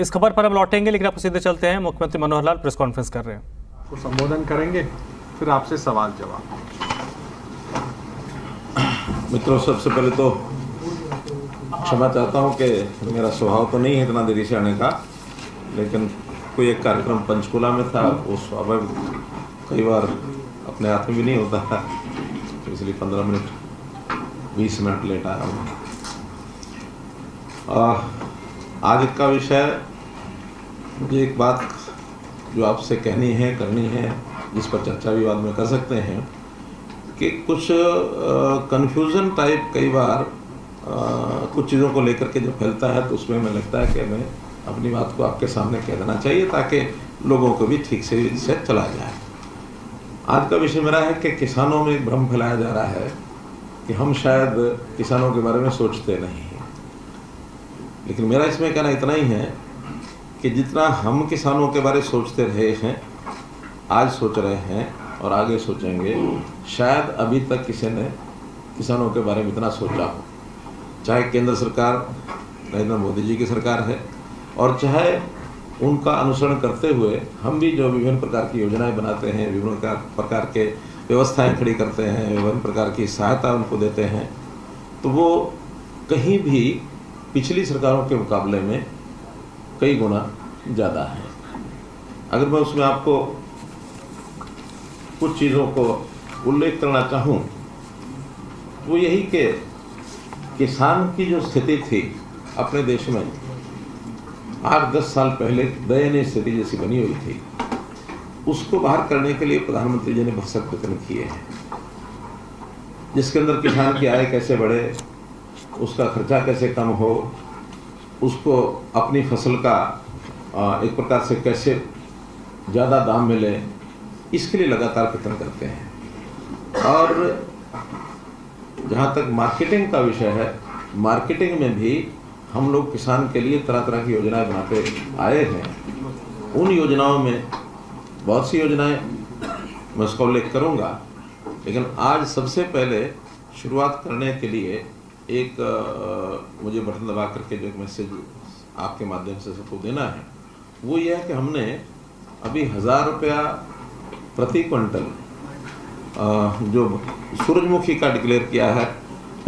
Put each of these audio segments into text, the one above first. इस खबर पर हम लौटेंगे, लेकिन आप सीधे चलते हैं, मुख्यमंत्री मनोहर लाल प्रेस कॉन्फ्रेंस कर रहे हैं, तो संबोधन करेंगे, फिर आपसे सवाल जवाब। मित्रों, सबसे पहले तो क्षमा चाहता हूँ कि मेरा स्वभाव तो नहीं है इतना देरी से आने का, लेकिन कोई एक कार्यक्रम पंचकूला में था, वो स्वाभाविक कई बार अपने हाथ में भी नहीं होता था, तो इसलिए 15 मिनट 20 मिनट लेट आया हूँ। आज का विषय, मुझे एक बात जो आपसे कहनी है, करनी है, जिस पर चर्चा भी बाद में कर सकते हैं, कि कुछ कन्फ्यूज़न टाइप कई बार कुछ चीज़ों को लेकर के जब फैलता है, तो उसमें मैं लगता है कि मैं अपनी बात को आपके सामने कह देना चाहिए ताकि लोगों को भी ठीक से इससे चला जाए। आज का विषय मेरा है कि किसानों में एक भ्रम फैलाया जा रहा है कि हम शायद किसानों के बारे में सोचते नहीं हैं, लेकिन मेरा इसमें कहना इतना ही है कि जितना हम किसानों के बारे में सोचते रहे हैं, आज सोच रहे हैं और आगे सोचेंगे, शायद अभी तक किसी ने किसानों के बारे में इतना सोचा हो। चाहे केंद्र सरकार नरेंद्र मोदी जी की सरकार है, और चाहे उनका अनुसरण करते हुए हम भी जो विभिन्न प्रकार की योजनाएं बनाते हैं, विभिन्न प्रकार के व्यवस्थाएं खड़ी करते हैं, विभिन्न प्रकार की सहायता उनको देते हैं, तो वो कहीं भी पिछली सरकारों के मुकाबले में कई गुना ज़्यादा है। अगर मैं उसमें आपको कुछ चीज़ों को उल्लेख करना चाहूँ, वो यही कि किसान की जो स्थिति थी अपने देश में 8-10 साल पहले दयनीय स्थिति जैसी बनी हुई थी, उसको बाहर करने के लिए प्रधानमंत्री जी ने बहुत सख्त प्रयत्न किए हैं, जिसके अंदर किसान की आय कैसे बढ़े, उसका खर्चा कैसे कम हो, उसको अपनी फसल का एक प्रकार से कैसे ज़्यादा दाम मिले, इसके लिए लगातार प्रयत्न करते हैं। और जहाँ तक मार्केटिंग का विषय है, मार्केटिंग में भी हम लोग किसान के लिए तरह तरह की योजनाएं बनाते आए हैं। उन योजनाओं में बहुत सी योजनाएं मैं उसका उल्लेख करूँगा, लेकिन आज सबसे पहले शुरुआत करने के लिए एक मुझे बटन दबा करके जो एक मैसेज आपके माध्यम से सबको देना है, वो यह है कि हमने अभी 1000 रुपया प्रति क्विंटल जो सूरजमुखी का डिक्लेयर किया है,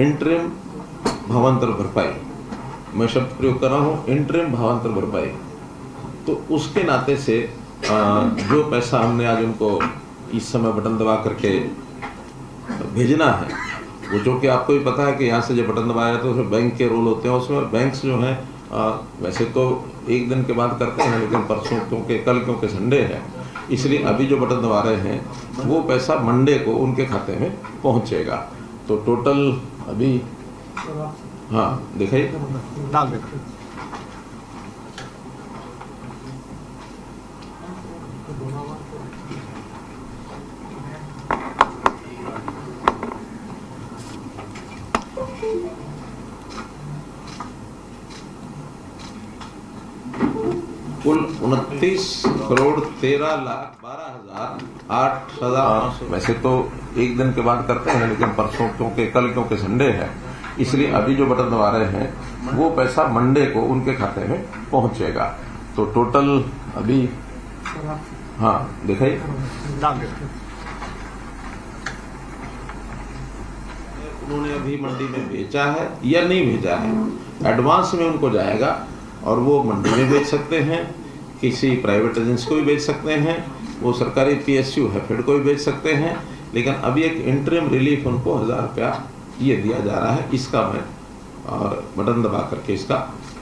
इंटरिम भावांतर भरपाई, मैं शब्द प्रयोग कर रहा हूँ, इंटरिम भावांतर भरपाई, तो उसके नाते से जो पैसा हमने आज उनको इस समय बटन दबा करके भेजना है, वो जो कि आपको भी पता है कि यहाँ से जब बटन दबाया जाता है उसमें बैंक के रोल होते हैं, उसमें बैंक्स जो हैं वैसे तो एक दिन के बाद करते हैं, लेकिन परसों क्योंकि कल क्योंकि संडे है, इसलिए अभी जो बटन दबा रहे हैं वो पैसा मंडे को उनके खाते में पहुँचेगा। तो टोटल अभी हाँ दिखाइए, कुल 29,13,12,8,000, वैसे तो एक दिन के बाद करते हैं, लेकिन परसों क्योंकि कल क्योंकि संडे है, इसलिए अभी जो बटन दबा रहे हैं वो पैसा मंडे को उनके खाते में पहुंचेगा। तो टोटल अभी हाँ दिखाइए, उन्होंने अभी मंडी में भेजा है या नहीं भेजा है, एडवांस में उनको जाएगा, और वो मंडी में बेच सकते हैं, किसी प्राइवेट एजेंसी को भी बेच सकते हैं, वो सरकारी PSU है फिर को भी बेच सकते हैं, लेकिन अभी एक इंटरिम रिलीफ उनको 1000 रुपया ये दिया जा रहा है। इसका मैं और बटन दबा करके इसका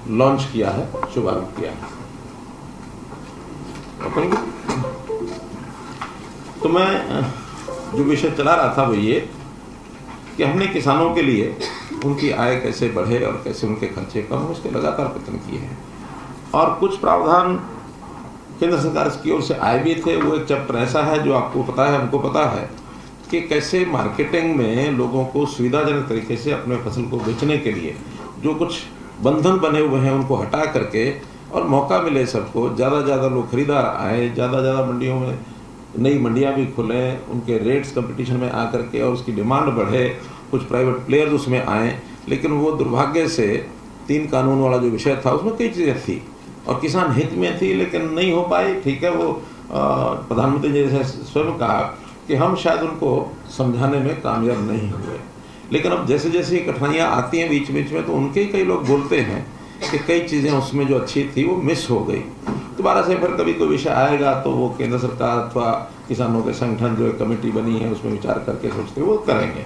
लॉन्च किया है, शुभारंभ किया है। तो मैं जो विषय चला रहा था वो ये कि हमने किसानों के लिए उनकी आय कैसे बढ़े और कैसे उनके खर्चे कम हो, उसके लगातार प्रयत्न किए हैं, और कुछ प्रावधान केंद्र सरकार की ओर से आए भी थे। वो एक चैप्टर ऐसा है जो आपको पता है, हमको पता है, कि कैसे मार्केटिंग में लोगों को सुविधाजनक तरीके से अपने फसल को बेचने के लिए जो कुछ बंधन बने हुए हैं उनको हटा करके, और मौका मिले सबको, ज़्यादा ज़्यादा लोग खरीदार आए, ज़्यादा ज़्यादा मंडियों में नई मंडियाँ भी खुलें, उनके रेट्स कंपटीशन में आ करके और उसकी डिमांड बढ़े, कुछ प्राइवेट प्लेयर्स उसमें आए। लेकिन वो दुर्भाग्य से 3 कानून वाला जो विषय था उसमें कई चीज़ें थी, और किसान हित में थी, लेकिन नहीं हो पाई। ठीक है, वो प्रधानमंत्री जी ने स्वयं कहा कि हम शायद उनको समझाने में कामयाब नहीं हुए। लेकिन अब जैसे जैसे कठिनाइयाँ आती हैं बीच बीच में, तो उनके कई लोग बोलते हैं कि कई चीज़ें उसमें जो अच्छी थी वो मिस हो गई। दोबारा से फिर कभी कोई विषय आएगा तो वो केंद्र सरकार अथवा किसानों के संगठन जो कमेटी बनी है उसमें विचार करके सोचते वो करेंगे।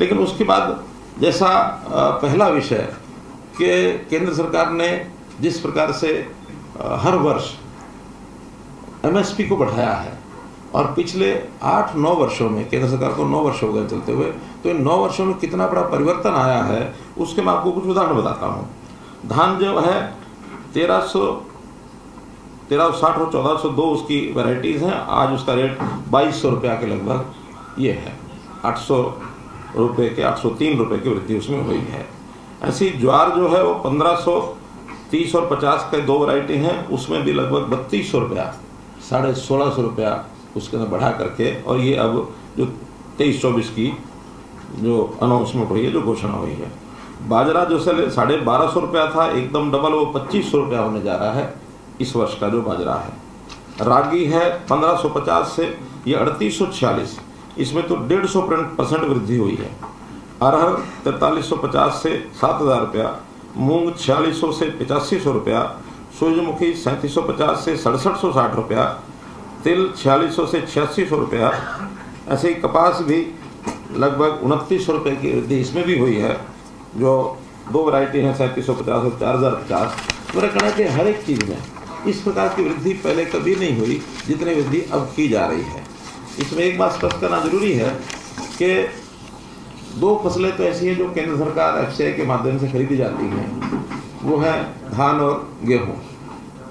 लेकिन उसके बाद जैसा पहला विषय कि केंद्र सरकार ने जिस प्रकार से हर वर्ष एमएसपी को बढ़ाया है, और पिछले 8-9 वर्षों में केंद्र सरकार को 9 वर्ष हो गए चलते हुए, तो इन 9 वर्षों में कितना बड़ा परिवर्तन आया है उसके मैं आपको कुछ उदाहरण बताता हूँ। धान जो है 1360 और 1402 उसकी वैरायटीज़ हैं। आज उसका रेट 2200 रुपया के लगभग ये है, 803 रुपये की वृद्धि उसमें हुई है। ऐसी ज्वार जो है वो 1530 और 50 के दो वैरायटी हैं, उसमें भी लगभग 3200 रुपया, 1650 रुपया उसके अंदर बढ़ा करके, और ये अब जो 23-24 की जो अनाउंसमेंट हुई है, जो घोषणा हुई है। बाजरा जो 1250 रुपया था, एकदम डबल, वो 2500 रुपया होने जा रहा है इस वर्ष का जो बाजरा है। रागी है 1550 से ये 3846, इसमें तो 150% वृद्धि हुई है। अरहर 4350 से 7000 रुपया, मूंग 4600 से 8500 रुपया, सूर्यमुखी 3750 से 6760 रुपया, तिल 4600 से 8600 रुपया, ऐसे ही कपास भी लगभग 2900 रुपये की वृद्धि इसमें भी हुई है। जो दो वैरायटी हैं 3750 और 4050। मेरा कहना है कि हर एक चीज़ में इस प्रकार की वृद्धि पहले कभी नहीं हुई जितनी वृद्धि अब की जा रही है। इसमें एक बात स्पष्ट करना जरूरी है कि दो फसलें तो ऐसी हैं जो केंद्र सरकार FCI के माध्यम से खरीदी जाती हैं, वो है धान और गेहूँ।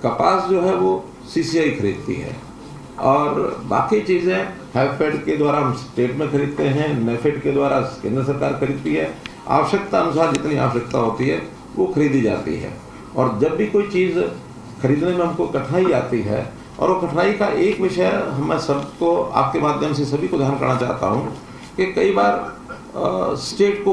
कपास जो है वो CCI खरीदती है, और बाकी चीज़ें हैफेड के द्वारा हम स्टेट में खरीदते हैं, नेफेड के द्वारा केंद्र सरकार खरीदती है। आवश्यकता अनुसार जितनी आवश्यकता होती है वो खरीदी जाती है। और जब भी कोई चीज़ खरीदने में हमको कठिनाई आती है, और वो कठिनाई का एक विषय मैं सबको आपके माध्यम से सभी को ध्यान करना चाहता हूँ कि कई बार स्टेट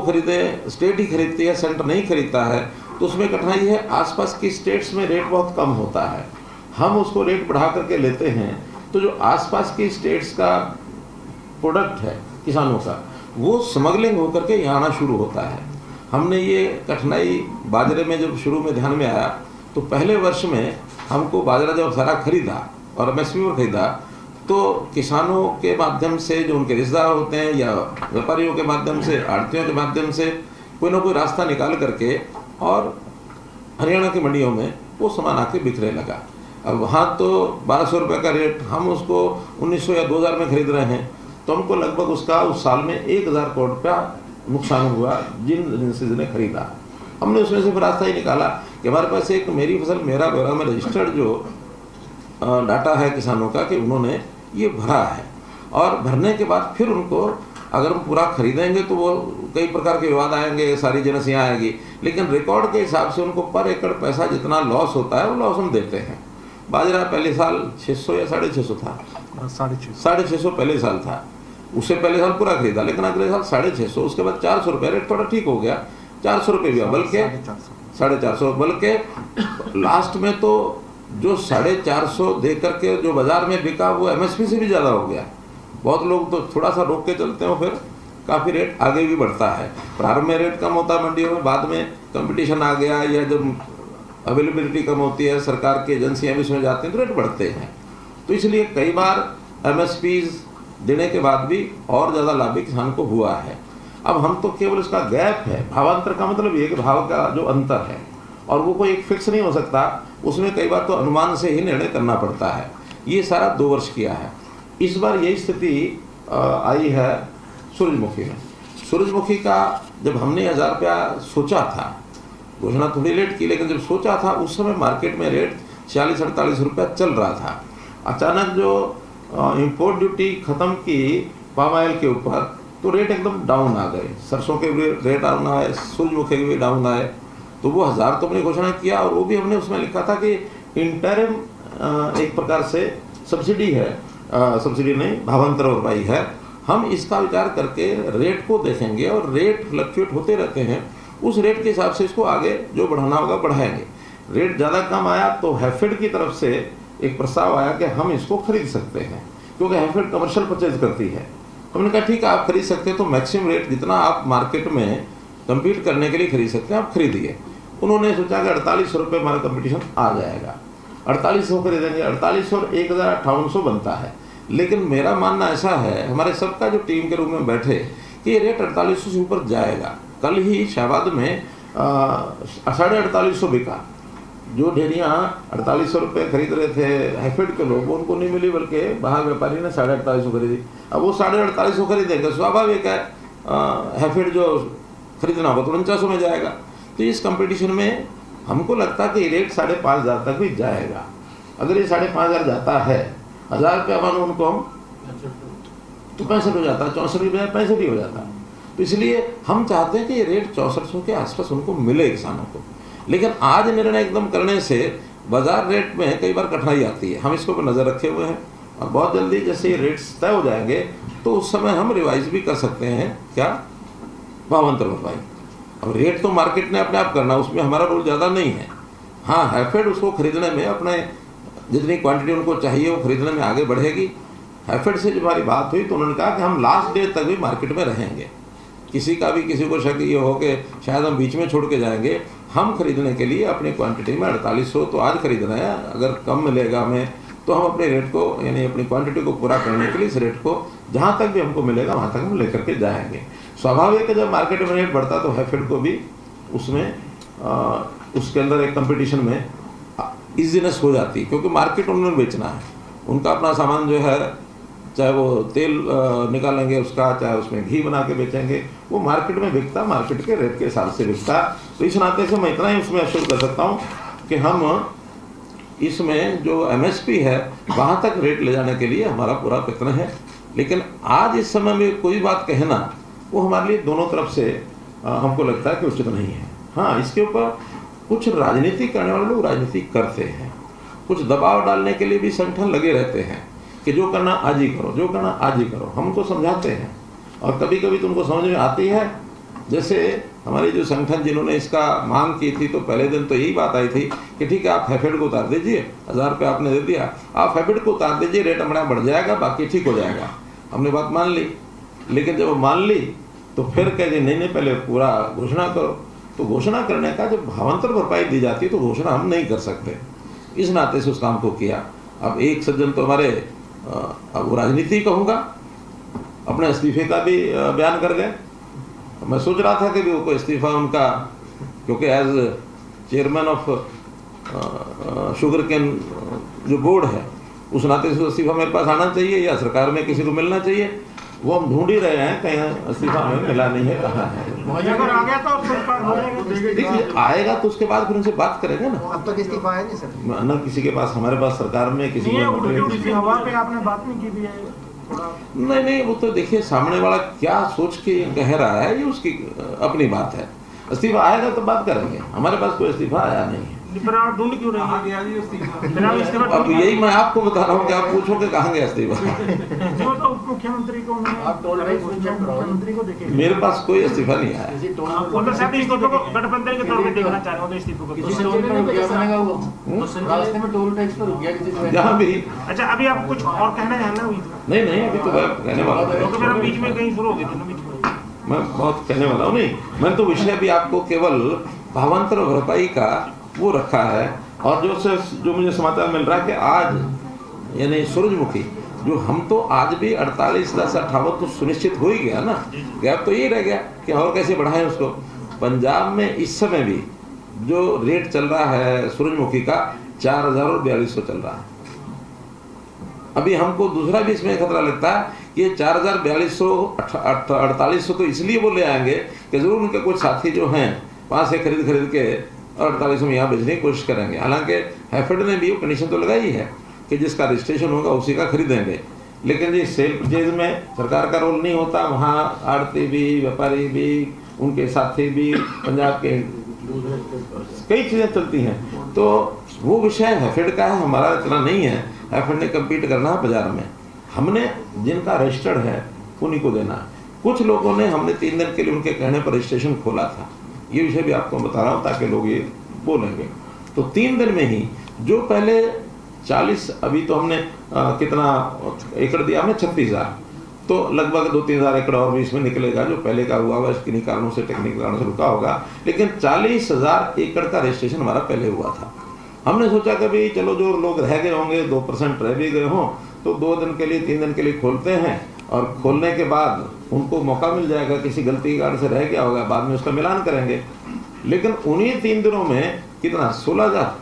ही खरीदती है, सेंटर नहीं खरीदता है, तो उसमें कठिनाई है। आसपास की स्टेट्स में रेट बहुत कम होता है, हम उसको रेट बढ़ा करके लेते हैं, तो जो आसपास की स्टेट्स का प्रोडक्ट है किसानों का, वो स्मगलिंग होकर के यहाँ आना शुरू होता है। हमने ये कठिनाई बाजरे में जब शुरू में ध्यान में आया, तो पहले वर्ष में हमको बाजरा जब सारा खरीदा और MSP पर खरीदा, तो किसानों के माध्यम से जो उनके रिश्तेदार होते हैं या व्यापारियों के माध्यम से, आड़तियों के माध्यम से कोई ना कोई रास्ता निकाल करके और हरियाणा की मंडियों में वो सामान आके बिकने लगा। अब वहाँ तो 1200 रुपये का रेट, हम उसको 1900 या 2000 में खरीद रहे हैं, तो हमको लगभग उसका उस साल में 1000 करोड़ रुपया नुकसान हुआ जिन एजेंसीज ने खरीदा। हमने उसमें से फिर रास्ता ही निकाला कि हमारे पास एक मेरी फसल मेरा ब्यौरा में रजिस्टर्ड जो डाटा है किसानों का कि उन्होंने ये भरा है, और भरने के बाद फिर उनको अगर हम पूरा खरीदेंगे तो वो कई प्रकार के विवाद आएंगे, सारी जनसियाँ आएगी। लेकिन रिकॉर्ड के हिसाब से उनको पर एकड़ पैसा जितना लॉस होता है वो लॉस हम देते हैं। बाजरा पहले साल 600 या 650 था, 650 पहले साल था, उससे पहले साल पूरा खरीदा, लेकिन अगले साल 650, उसके बाद 400 रुपये, रेट थोड़ा ठीक हो गया, 400 रुपये भी, बल्कि 450, बल्कि लास्ट में तो जो 450 दे करके जो बाज़ार में बिका वो MSP से भी ज़्यादा हो गया। बहुत लोग तो थोड़ा सा रोक के चलते हो, फिर काफ़ी रेट आगे भी बढ़ता है। प्रारंभ में रेट कम होता है मंडियों में, बाद में कंपटीशन आ गया या जब अवेलेबिलिटी कम होती है, सरकार की एजेंसियाँ भी इसमें जाती हैं, तो रेट बढ़ते हैं। तो इसलिए कई बार MSPs देने के बाद भी और ज़्यादा लाभ किसान को हुआ है। अब हम तो केवल इसका गैप है, भावांतर का मतलब ये कि भाव का जो अंतर है, और वो कोई एक फिक्स नहीं हो सकता, उसमें कई बार तो अनुमान से ही निर्णय करना पड़ता है। ये सारा 2 वर्ष किया है। इस बार यही स्थिति आई है सूरजमुखी में। सूरजमुखी का जब हमने 1000 रुपया सोचा था, घोषणा थोड़ी लेट की, लेकिन जब सोचा था उस समय मार्केट में रेट 40-48 रुपया चल रहा था। अचानक जो इम्पोर्ट ड्यूटी ख़त्म की पाम ऑयल के ऊपर, तो रेट एकदम डाउन आ गए, सरसों के भी रेट डाउन आए, सूरजमुखी के भी डाउन आए। तो वो 1000 तो हमने घोषणा किया, और वो भी हमने उसमें लिखा था कि इंटरिम एक प्रकार से सब्सिडी है, सब्सिडी नहीं, भावांतर भरपाई है। हम इसका विचार करके रेट को देखेंगे, और रेट फ्लक्चुएट होते रहते हैं, उस रेट के हिसाब से इसको आगे जो बढ़ाना होगा बढ़ाएंगे। रेट ज़्यादा कम आया तो हैफेड की तरफ से एक प्रस्ताव आया कि हम इसको खरीद सकते हैं, क्योंकि हैफेड कमर्शियल परचेज करती है। हमने कहा ठीक है, आप खरीद सकते हैं, तो मैक्सिमम रेट जितना आप मार्केट में कम्पीट करने के लिए खरीद सकते हैं, आप खरीदिए। उन्होंने सोचा कि 4800 रुपये हमारा कंपटीशन आ जाएगा, 4800 खरीद देंगे, 4800 और 1000 बनता है। लेकिन मेरा मानना ऐसा है, हमारे सबका जो टीम के रूम में बैठे, कि ये रेट 4800 से ऊपर जाएगा। कल ही शाहबाद में 4850 बिका। जो डेरियाँ 4800 रुपये खरीद रहे थे हैफेड के लोग, उनको नहीं मिली, बल्कि बाहर व्यापारी ने 4850 खरीदी। अब वो 4850 खरीदेंगे, स्वाभाविक है हैफेड जो खरीदना होगा तो 4900 में जाएगा। तो इस कंपटीशन में हमको लगता है कि रेट 5500 तक भी जाएगा। अगर ये 5500 जाता है, 1000 रुपये हमारा उनको हम तो 65 हो जाता है, 64 की बजाय 65 ही हो जाता है। तो इसलिए हम चाहते हैं कि ये रेट 6400 के आसपास उनको मिले किसानों को। लेकिन आज निर्णय एकदम करने से बाजार रेट में कई बार कठिनाई आती है। हम इसके ऊपर नज़र रखे हुए हैं और बहुत जल्दी जैसे ये रेट्स तय हो जाएंगे तो उस समय हम रिवाइज भी कर सकते हैं क्या भावांतर भरपाई। अब रेट तो मार्केट ने अपने आप करना, उसमें हमारा रोल ज़्यादा नहीं है। हाँ, हैफेड उसको खरीदने में अपने जितनी क्वांटिटी उनको चाहिए वो खरीदने में आगे बढ़ेगी। हैफेड से जब हमारी बात हुई तो उन्होंने कहा कि हम लास्ट डे तक भी मार्केट में रहेंगे। किसी का भी किसी को शक ये हो कि शायद हम बीच में छोड़ के जाएंगे, हम खरीदने के लिए अपनी क्वांटिटी में 4800 तो आज खरीदना है, अगर कम मिलेगा हमें तो हम अपने रेट को यानी अपनी क्वांटिटी को पूरा करने के लिए इस रेट को जहाँ तक भी हमको मिलेगा वहाँ तक हम लेकर के जाएंगे। स्वाभाविक है जब मार्केट में रेट बढ़ता तो हैफेड को भी उसमें उसके अंदर एक कंपटीशन में इजीनेस हो जाती, क्योंकि मार्केट उन्होंने बेचना है, उनका अपना सामान जो है, चाहे वो तेल निकालेंगे उसका, चाहे उसमें घी बना के बेचेंगे, वो मार्केट में बिकता, मार्केट के रेट के हिसाब से बिकता। तो इस नाते से मैं इतना ही उसमें अश्योर कर सकता हूँ कि हम इसमें जो MSP है वहाँ तक रेट ले जाने के लिए हमारा पूरा प्रयत्न है। लेकिन आज इस समय में कोई बात कहना वो हमारे लिए दोनों तरफ से हमको लगता है कि उचित नहीं है। हाँ, इसके ऊपर कुछ राजनीति करने वाले लोग राजनीति करते हैं, कुछ दबाव डालने के लिए भी संगठन लगे रहते हैं कि जो करना आज ही करो, जो करना आज ही करो। हमको समझाते हैं और कभी कभी तुमको समझ में आती है। जैसे हमारे जो संगठन जिन्होंने इसका मांग की थी तो पहले दिन तो यही बात आई थी कि ठीक है, आप हैफेड को उतार दीजिए, 1000 रुपये आपने दे दिया, आप हैफेड को उतार दीजिए, रेट हमारा बढ़ जाएगा, बाकी ठीक हो जाएगा। हमने बात मान ली, लेकिन जब मान ली तो फिर कह दिए नहीं, पहले पूरा घोषणा करो। तो घोषणा करने का जब भावांतर भरपाई दी जाती है तो घोषणा हम नहीं कर सकते, इस नाते से उस काम को किया। अब एक सज्जन तो हमारे, अब वो राजनीति कहूँगा, अपने इस्तीफे का भी बयान कर गए। मैं सोच रहा था कि भी वो कोई इस्तीफा उनका, क्योंकि as chairman of sugar cane जो बोर्ड है उस नाते से इस्तीफा मेरे पास आना चाहिए या सरकार में किसी को मिलना चाहिए। वो हम ढूंढ ही रहे हैं, कहीं इस्तीफा हमें मिला नहीं है, कहाँ है। अगर आ गया तो आएगा तो उसके बाद फिर उनसे बात करेंगे ना। अब तक इस्तीफा है नहीं सर, ना किसी के पास, हमारे पास सरकार में किसी को। आपने बात नहीं की भी है? नहीं, वो तो देखिए सामने वाला क्या सोच के कह रहा है, ये उसकी अपनी बात है। इस्तीफा आएगा तो बात करेंगे, हमारे पास कोई इस्तीफा आया नहीं है। ढूंढ क्यों रहे हैं? अब यही मैं आपको बता रहा हूँ कि आप पूछोगे कहाँ गया इस्तीफा। मुख्यमंत्री को मेरे पास कोई इस्तीफा नहीं आया। जहाँ भी अच्छा, अभी आप कुछ और कहना है ना? नहीं, अभी तो कहने वाला, बीच में कहीं शुरू हो गए, मैं बहुत कहने वाला हूँ। नहीं, मैंने तो विषय भी आपको केवल भावांतर भरपाई का वो रखा है। और जो मुझे समाचार मिल रहा है कि आज यानी सूरजमुखी जो, हम तो आज भी 48 10 58 तो सुनिश्चित हो ही गया ना, गैप तो ये रह गया कि और कैसे बढ़ाएं उसको। पंजाब में इस समय भी जो रेट चल रहा है सूरजमुखी का 4000 और 4200 चल रहा है। अभी हमको दूसरा भी इसमें खतरा लगता है कि 4000 4200 4800 तो इसलिए वो ले आएंगे कि जरूर उनके कुछ साथी जो हैं वहाँ से खरीद के 4800 में यहाँ बेचने की कोशिश करेंगे। हालांकि हैफेड ने भी वो कंडीशन तो लगाई है कि जिसका रजिस्ट्रेशन होगा उसी का खरीदेंगे, लेकिन ये सेल परचेज में सरकार का रोल नहीं होता। वहाँ आड़ती भी, व्यापारी भी, उनके साथी भी, पंजाब के कई चीज़ें चलती हैं, तो वो विषय हैफेड का है, हमारा इतना नहीं है। हैफेड ने कम्पीट करना है बाजार में, हमने जिनका रजिस्टर्ड है उन्हीं को देना। कुछ लोगों ने, हमने 3 दिन के लिए उनके कहने पर रजिस्ट्रेशन खोला था, ये विषय भी आपको बता रहा हूँ ताकि लोग ये बोलेंगे। तो 3 दिन में ही जो पहले 40, अभी तो हमने कितना एकड़ दिया, हमने 36,000, तो लगभग 2-3 हज़ार एकड़ और भी इसमें निकलेगा जो पहले का हुआ होगा, किन्हीं कारणों से, टेक्निकल कारणों से रुका होगा। लेकिन 40,000 एकड़ का रजिस्ट्रेशन हमारा पहले हुआ था। हमने सोचा कि भाई चलो जो लोग रह गए होंगे, 2% रह भी गए हों, तो 2 दिन के लिए 3 दिन के लिए खोलते हैं, और खोलने के बाद उनको मौका मिल जाएगा, किसी गलती के कारण से रह गया होगा, बाद में उसका मिलान करेंगे। लेकिन उन्हीं 3 दिनों में कितना 16,000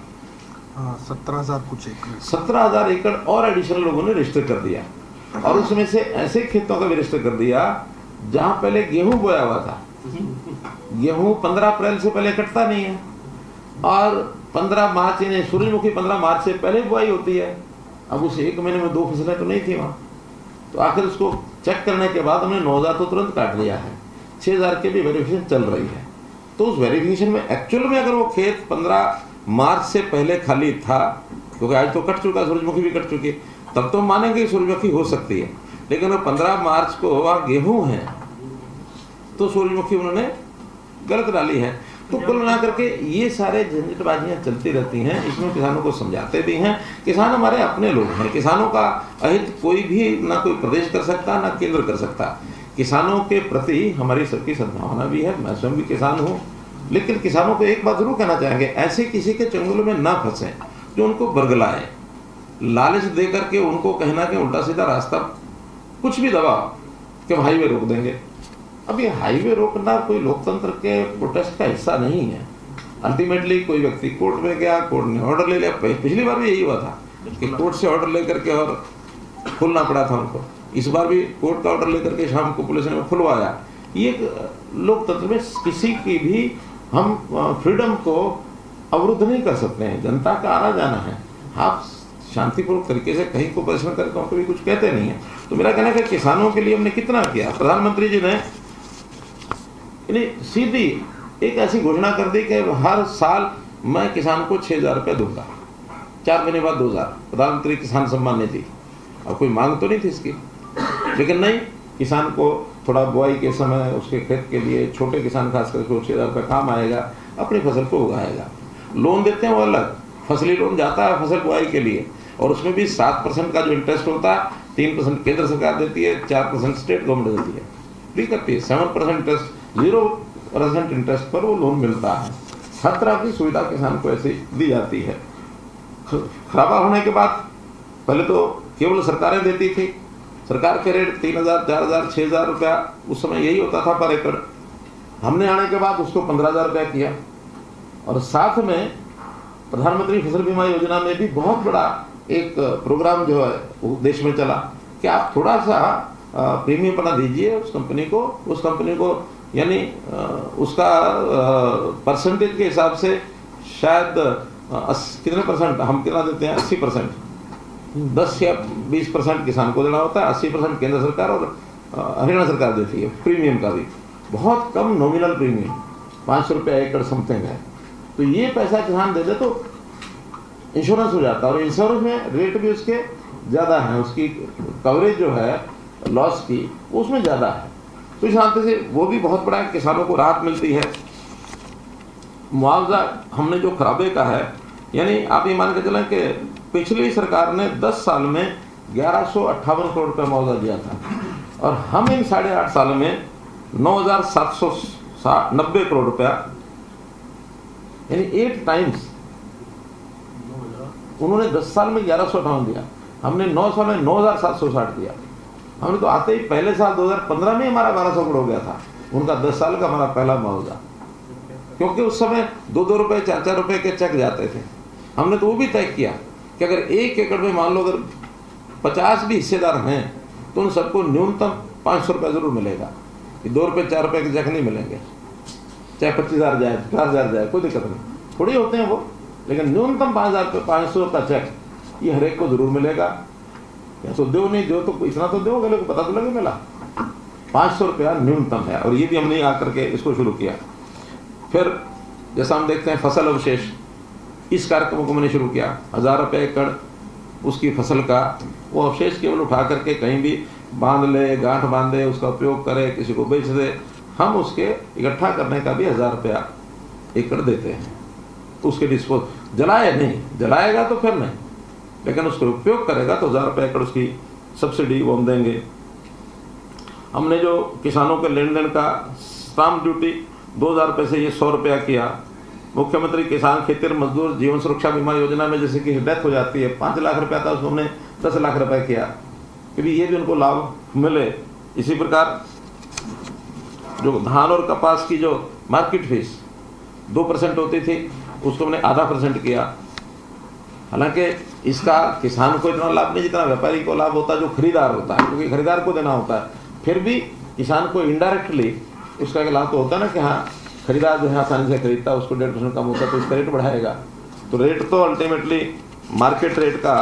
17,000 कुछ एकड़ 17,000 एकड़ और एडिशनल लोगों ने रजिस्टर कर दिया, और उसमें से ऐसे खेतों का भी रजिस्टर कर दिया जहां पहले गेहूं बोया हुआ था। गेहूं 15 अप्रैल से पहले कटता नहीं है, और 15 मार्च, यानी सूरजमुखी 15 मार्च से पहले बुआई होती है। अब उस 1 महीने में 2 फसलें तो नहीं थी वहाँ, तो आखिर उसको चेक करने के बाद हमने 9,000 तो तुरंत काट लिया है, 6,000 के भी वेरिफिकेशन चल रही है। तो उस वेरिफिकेशन में एक्चुअल में अगर वो खेत 15 मार्च से पहले खाली था, क्योंकि आज तो कट चुका, सूरजमुखी भी कट चुकी, तब तो मानेंगे सूरजमुखी हो सकती है, लेकिन वो 15 मार्च को वहाँ गेहूँ है, तो सूरजमुखी उन्होंने गलत डाली है। तो कुल मिला करके ये सारे झंझटबाजियाँ चलती रहती हैं। इसमें किसानों को समझाते भी हैं, किसान हमारे अपने लोग हैं, किसानों का अहित कोई भी ना कोई प्रदेश कर सकता, ना केंद्र कर सकता। किसानों के प्रति हमारी सबकी सद्भावना भी है, मैं स्वयं भी किसान हूँ। लेकिन किसानों को एक बात जरूर कहना चाहेंगे, ऐसे किसी के चंगुल में ना फंसें जो उनको बरगलाएं, लालच दे करके उनको कहना कि उल्टा सीधा रास्ता कुछ भी दबाओ कि हम हाईवे रोक देंगे। अब ये हाईवे रोकना कोई लोकतंत्र के प्रोटेस्ट का हिस्सा नहीं है। अल्टीमेटली कोई व्यक्ति कोर्ट में गया, कोर्ट ने ऑर्डर ले लिया, पिछली बार भी यही हुआ था कि कोर्ट से ऑर्डर ले करके और खुलना पड़ा था उनको। इस बार भी कोर्ट का ऑर्डर ले करके शाम को पुलिस ने खुलवाया। ये लोकतंत्र में किसी की भी हम फ्रीडम को अवरुद्ध नहीं कर सकते हैं। जनता का आना जाना है, आप शांतिपूर्वक तरीके से कहीं को प्रदर्शन करके कभी कुछ कहते नहीं है। तो मेरा कहना है कि किसानों के लिए हमने कितना किया। प्रधानमंत्री जी ने सीधी एक ऐसी घोषणा कर दी कि हर साल मैं किसान को 6,000 रुपये दूंगा, 4 महीने बाद 2,000, प्रधानमंत्री किसान सम्मान निधि। और कोई मांग तो नहीं थी इसकी, लेकिन नहीं, किसान को थोड़ा बुआई के समय उसके खेत के लिए, छोटे किसान खास करके 6,000 रुपये काम आएगा, अपनी फसल को उगाएगा। लोन देते हैं वो अलग फसली लोन जाता है फसल बुआई के लिए, और उसमें भी 7% का जो इंटरेस्ट होता है, 3% केंद्र सरकार देती है, 4% स्टेट गवर्नमेंट देती है, फ्री करती है। 7% इंटरेस्ट, 0% इंटरेस्ट पर वो लोन मिलता है। हर तरह की सुविधा किसान को ऐसे दी जाती है। खराबा होने के बाद पहले तो केवल सरकारें देती थी, सरकार के रेट 3,000, 4,000, 6,000 रुपया उस समय यही होता था पर एकड़। हमने आने के बाद उसको 15,000 रुपया किया, और साथ में प्रधानमंत्री फसल बीमा योजना में भी बहुत बड़ा एक प्रोग्राम जो है देश में चला कि आप थोड़ा सा प्रीमियम बना दीजिए उस कंपनी को, यानी उसका परसेंटेज के हिसाब से शायद कितने परसेंट हम कितना देते हैं, 80%, 10 या 20% किसान को देना होता है, 80% केंद्र सरकार और हरियाणा सरकार देती है। प्रीमियम का भी बहुत कम नॉमिनल प्रीमियम, 500 रुपया एकड़ समथिंग है। तो ये पैसा किसान दे दे तो इंश्योरेंस हो जाता है, और इंश्योरेंस में रेट भी उसके ज़्यादा है, उसकी कवरेज जो है लॉस की उसमें ज़्यादा है। तो इस हाथ से वो भी बहुत बड़ा किसानों को राहत मिलती है। मुआवजा हमने जो खराबे का है, यानी आप ये मान के चलें कि पिछली सरकार ने 10 साल में 1,158 करोड़ रुपये मुआवजा दिया था, और हम इन 8.5 साल में 9,790 करोड़ रुपया, यानी 8 टाइम्स। उन्होंने 10 साल में 1,158 दिया, हमने 9 साल में 9,760 दिया। हमने तो आते ही पहले साल 2015 में हमारा 1,200 करोड़ हो गया था, उनका 10 साल का हमारा पहला मुआवजा, क्योंकि उस समय 2-2 रुपये 4-4 रुपये के चेक जाते थे। हमने तो वो भी तय किया कि अगर 1 एकड़ में मान लो अगर 50 भी हिस्सेदार हैं तो उन सबको न्यूनतम 500 रुपये जरूर मिलेगा, कि 2 रुपये 4 रुपये के चेक नहीं मिलेंगे, चाहे 25,000 जाए, 50,000 जाए, कोई दिक्कत नहीं, थोड़ी होते हैं वो, लेकिन न्यूनतम 5,000 रुपये 500 का चेक ये हर एक को जरूर मिलेगा। या तो दो नहीं दो तो इतना तो दो, लोगों को पता तो लगे मिला। 500 रुपया न्यूनतम है, और ये भी हमने आकर के इसको शुरू किया। फिर जैसा हम देखते हैं फसल अवशेष, इस कार्यक्रम को मैंने शुरू किया। 1,000 रुपये एकड़ उसकी फसल का वो अवशेष केवल उठा करके कहीं भी बांध ले, गांठ बांधे, उसका उपयोग करे, किसी को बेच दे, हम उसके इकट्ठा करने का भी 1,000 रुपया एकड़ देते हैं उसके डिस्पोज। जलाए नहीं, जलाएगा तो फिर नहीं, लेकिन उसका उपयोग करेगा तो 1000 रुपये एकड़ उसकी सब्सिडी वो हम देंगे। हमने जो किसानों के लेन देन का स्टाम्प ड्यूटी 2000 रुपये से ये 100 रुपया किया। मुख्यमंत्री किसान खेतीहर मजदूर जीवन सुरक्षा बीमा योजना में जैसे कि डेथ हो जाती है 5 लाख रुपया था, उसको हमने 10 लाख रुपये किया, क्योंकि ये भी उनको लाभ मिले। इसी प्रकार जो धान और कपास की जो मार्केट फीस 2% होती थी उसको हमने 0.5% किया। हालांकि इसका किसान को इतना लाभ नहीं जितना व्यापारी को लाभ होता है जो खरीदार होता है, क्योंकि खरीदार को देना होता है। फिर भी किसान को इनडायरेक्टली उसका लाभ तो होता है ना कि हाँ खरीदार जो है आसानी से खरीदता है, उसको 1.5% कम होता है तो उसका रेट बढ़ाएगा। तो रेट तो अल्टीमेटली मार्केट रेट का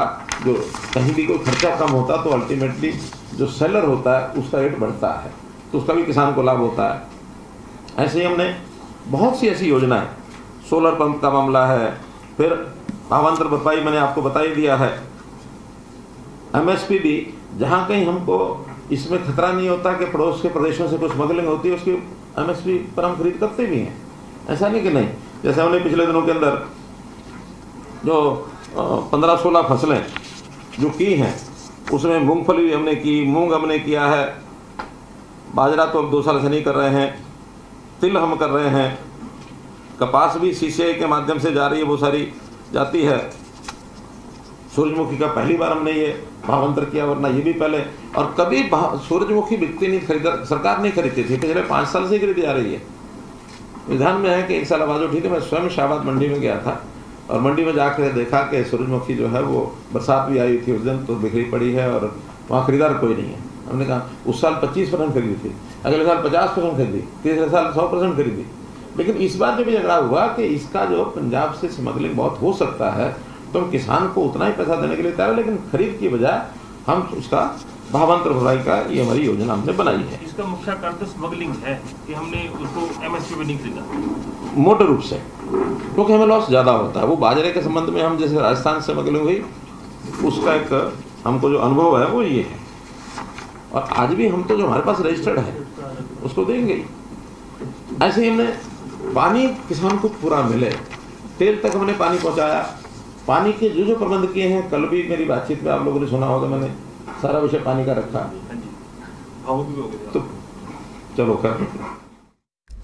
जो कहीं भी कोई खर्चा कम होता तो अल्टीमेटली जो सेलर होता है उसका रेट बढ़ता है, तो उसका भी किसान को लाभ होता है। ऐसे ही हमने बहुत सी ऐसी योजनाएं, सोलर पंप का मामला है, फिर भावांतर भरपाई मैंने आपको बता ही दिया है, MSP भी जहाँ कहीं हमको इसमें खतरा नहीं होता कि पड़ोस के प्रदेशों से कुछ स्मगलिंग होती है, उसकी MSP पर हम खरीद करते भी हैं, ऐसा नहीं कि नहीं। जैसे हमने पिछले दिनों के अंदर जो 15-16 फसलें जो की हैं उसमें मूंगफली भी हमने की, मूंग हमने किया है, बाजरा तो अब 2 साल से नहीं कर रहे हैं, तिल हम कर रहे हैं, कपास भी CCI के माध्यम से जा रही है, वो सारी जाती है। सूरजमुखी का पहली बार हमने ये भावांतर किया, वरना ये भी पहले और कभी सूरजमुखी बिकती नहीं, खरीदा सरकार नहीं खरीदती थी, पिछले 5 साल से खरीदी जा रही है। विधान में है कि 1 साल आवाज उठी थी, मैं स्वयं शाहबाद मंडी में गया था और मंडी में जाकर देखा कि सूरजमुखी जो है वो बरसात भी आई थी उस दिन तो बिखरी पड़ी है और वहाँ खरीदार कोई नहीं है। हमने कहा उस साल 25% खरीदी थी, अगले साल 50% खरीदी, तीसरे साल 100% खरीदी, लेकिन इस बार जब झगड़ा हुआ कि इसका जो पंजाब से स्मगलिंग बहुत हो सकता है तो हम किसान को उतना ही पैसा देने के लिए तैयार, लेकिन खरीद की बजाय हम उसका भावांतर भराई का ये हमारी योजना हमने बनाई है। इसका मुख्य कारण तो स्मगलिंग है कि हमने उसको MSP में नहीं खरीदा मोटे रूप से, क्योंकि हमें लॉस ज़्यादा होता है। वो बाजरे के संबंध में हम जैसे राजस्थान से स्मगलिंग हुई उसका एक हमको जो अनुभव है वो ये है, और आज भी हम तो जो हमारे पास रजिस्टर्ड है उसको देंगे ही। ऐसे ही हमने पानी किसान को पूरा मिले, तेल तक हमने पानी पहुंचाया, पानी के जो जो प्रबंध किए हैं। कल भी मेरी बातचीत में आप लोगों ने सुना होगा मैंने सारा विषय पानी का रखा, तो चलो कर